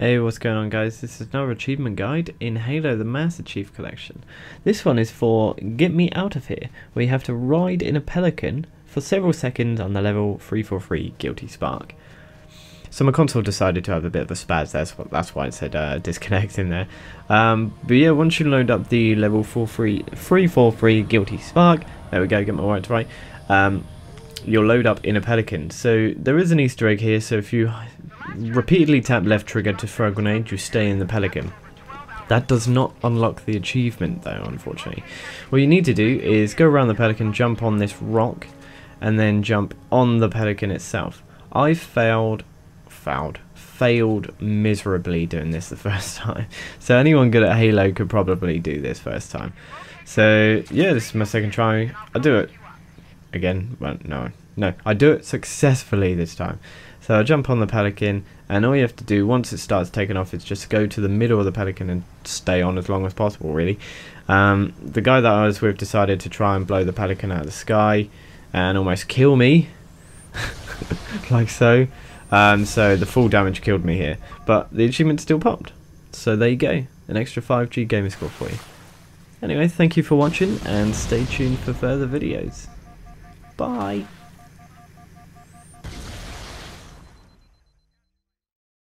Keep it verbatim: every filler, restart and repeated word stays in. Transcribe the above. Hey, what's going on guys? This is another achievement guide in Halo the Master Chief Collection. This one is for Get Me Out of Here, where you have to ride in a pelican for several seconds on the level three forty-three Guilty Spark. So my console decided to have a bit of a spaz, that's, what, that's why it said uh, disconnect in there. Um, but yeah, once you load up the level three forty-three Guilty Spark, there we go, get my words right, um, you'll load up in a pelican. So there is an Easter egg here, so if you repeatedly tap left trigger to throw a grenade, you stay in the pelican. That does not unlock the achievement though, unfortunately. What you need to do is go around the pelican, jump on this rock, and then jump on the pelican itself. I failed, failed, failed miserably doing this the first time. So anyone good at Halo could probably do this first time. So yeah, this is my second try. I do it again, but no, no, I do it successfully this time. So I jump on the pelican, and all you have to do once it starts taking off is just go to the middle of the pelican and stay on as long as possible, really. Um, the guy that I was with decided to try and blow the pelican out of the sky and almost kill me, like so. Um, so the full damage killed me here, but the achievement still popped. So there you go, an extra five G gamer score for you. Anyway, thank you for watching, and stay tuned for further videos. Bye!